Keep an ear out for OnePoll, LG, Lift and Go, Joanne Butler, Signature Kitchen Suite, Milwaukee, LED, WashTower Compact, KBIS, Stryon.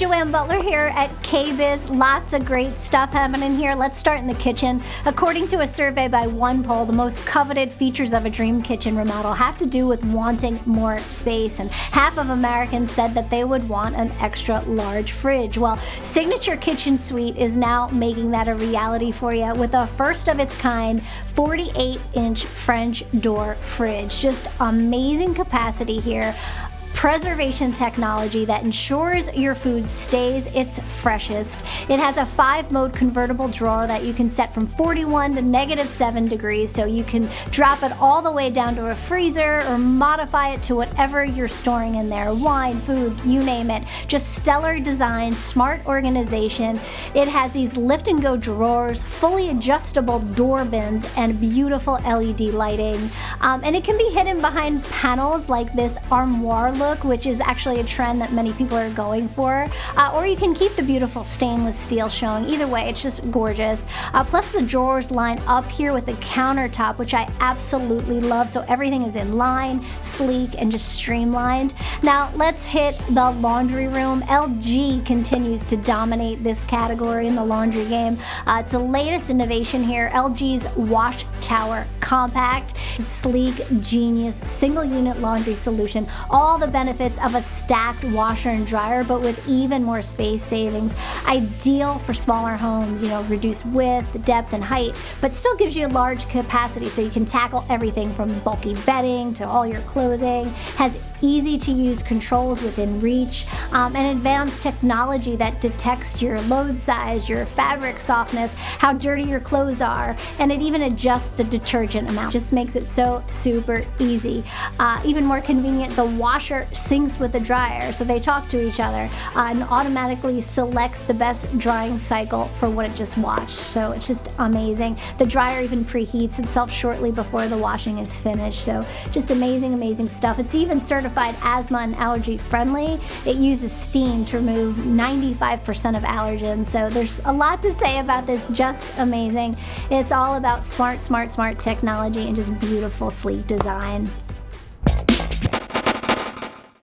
Joanne Butler here at KBIS. Lots of great stuff happening here. Let's start in the kitchen. According to a survey by OnePoll, the most coveted features of a dream kitchen remodel have to do with wanting more space, and half of Americans said that they would want an extra large fridge. Well, Signature Kitchen Suite is now making that a reality for you with a first of its kind 48-inch French door fridge. Just amazing capacity here. Preservation technology that ensures your food stays its freshest. It has a 5-mode convertible drawer that you can set from 41 to -7 degrees, so you can drop it all the way down to a freezer or modify it to whatever you're storing in there. Wine, food, you name it. Just stellar design, smart organization. It has these Lift and Go drawers, fully adjustable door bins, and beautiful LED lighting. And it can be hidden behind panels like this armoire look, which is actually a trend that many people are going for, or you can keep the beautiful stainless steel showing. Either way, it's just gorgeous. Plus the drawers line up here with the countertop, which I absolutely love, so everything is in line, sleek, and just streamlined. Now let's hit the laundry room. LG continues to dominate this category in the laundry game. It's the latest innovation here, LG's WashTower Compact. Sleek, genius, single unit laundry solution. All the benefits of a stacked washer and dryer, but with even more space savings. Ideal for smaller homes, you know, reduced width, depth, and height, but still gives you a large capacity so you can tackle everything from bulky bedding to all your clothing. Has easy to use controls within reach, and advanced technology that detects your load size, your fabric softness, how dirty your clothes are, and it even adjusts the detergent amount. Just makes it so super easy. Even more convenient, the washer syncs with the dryer, so they talk to each other and automatically selects the best drying cycle for what it just washed. So it's just amazing. The dryer even preheats itself shortly before the washing is finished. So just amazing, amazing stuff. It's even certified asthma and allergy friendly. It uses steam to remove 95% of allergens. So there's a lot to say about this. Just amazing. It's all about smart, smart, smart technology and just beautiful, sleek design.